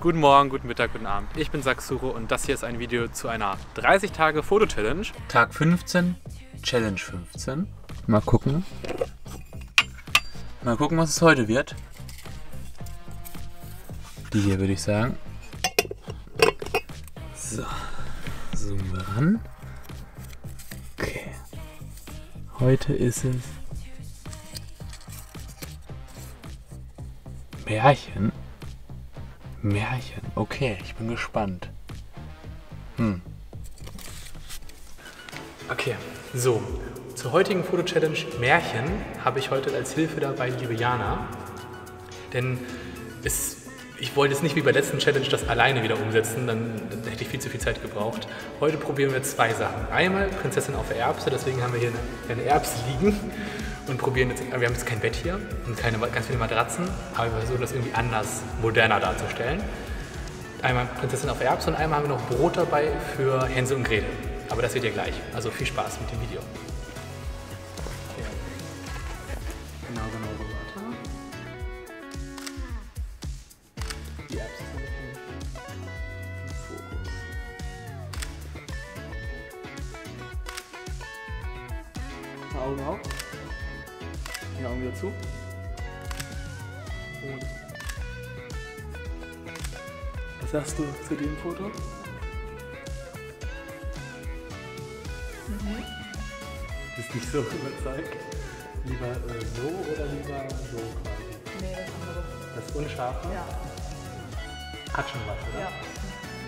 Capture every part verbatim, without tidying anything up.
Guten Morgen, guten Mittag, guten Abend. Ich bin Saxuro und das hier ist ein Video zu einer dreißig Tage Foto Challenge. Tag fünfzehn, Challenge fünfzehn. Mal gucken. Mal gucken, was es heute wird. Die hier würde ich sagen. So, zoomen wir ran. Okay. Heute ist es Märchen. Märchen. Okay, ich bin gespannt. Hm. Okay, so. Zur heutigen Foto-Challenge Märchen habe ich heute als Hilfe dabei Juliana. Denn es, ich wollte jetzt nicht wie bei der letzten Challenge das alleine wieder umsetzen, dann, dann hätte ich viel zu viel Zeit gebraucht. Heute probieren wir zwei Sachen. Einmal Prinzessin auf Erbse, deswegen haben wir hier eine, eine Erbse liegen. Und probieren jetzt, wir haben jetzt kein Bett hier und keine, ganz viele Matratzen, aber wir versuchen das irgendwie anders, moderner darzustellen. Einmal Prinzessin auf Erbsen und einmal haben wir noch Brot dabei für Hänsel und Gretel. Aber das seht ihr gleich. Also viel Spaß mit dem Video. Okay. Genau, genau, so weiter. Die Erbsen sind im Fokus. Mal Augen auf. Die Augen wieder zu. Und was sagst du zu dem Foto? Mhm. Ist nicht so überzeugt. Lieber äh, so oder lieber so quasi? Nee, das andere. Das ist unscharf? Ja. Hat schon was, oder? Ja.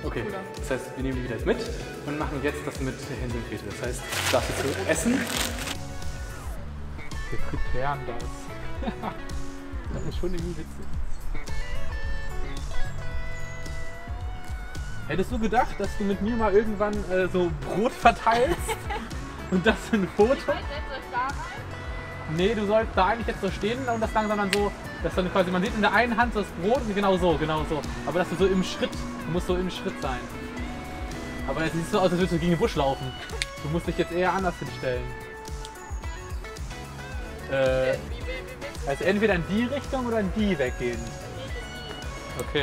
Okay, das heißt, wir nehmen die wieder mit und machen jetzt das mit Hänsel und Gretel. Das heißt, du darfst jetzt essen. Wir preparen das. Das ist schon irgendwie witzig. Hättest du gedacht, dass du mit mir mal irgendwann äh, so Brot verteilst? Und das für ein Foto? Ich wollte jetzt so da rein? Nee, du sollst da eigentlich jetzt so stehen und das langsam dann so, dass dann quasi, man sieht in der einen Hand das Brot und genau so, genau so. Aber dass du so im Schritt, du musst so im Schritt sein. Aber es sieht so aus, als würdest du gegen den Busch laufen. Du musst dich jetzt eher anders hinstellen. Äh, also entweder in die Richtung oder in die weggehen. Okay.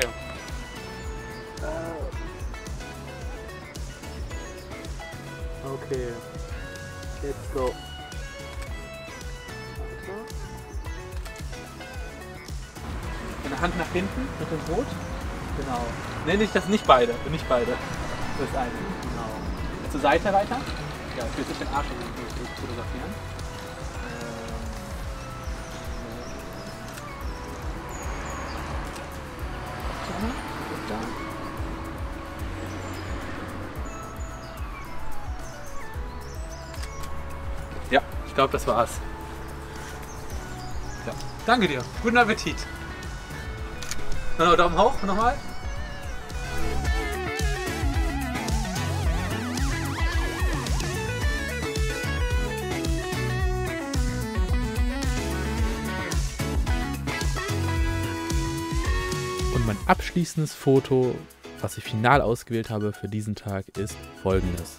Okay. Let's go. Eine Hand nach hinten mit dem Brot. Genau. Nenne ich das nicht beide. Nicht beide. Das eine. Genau. Zur Seite weiter. Ja, fühlt sich den Arsch zu fotografieren. Ja, ich glaube, das war's. Ja. Danke dir. Guten Appetit. Noch Daumen hoch nochmal. Und mein abschließendes Foto, was ich final ausgewählt habe für diesen Tag, ist folgendes.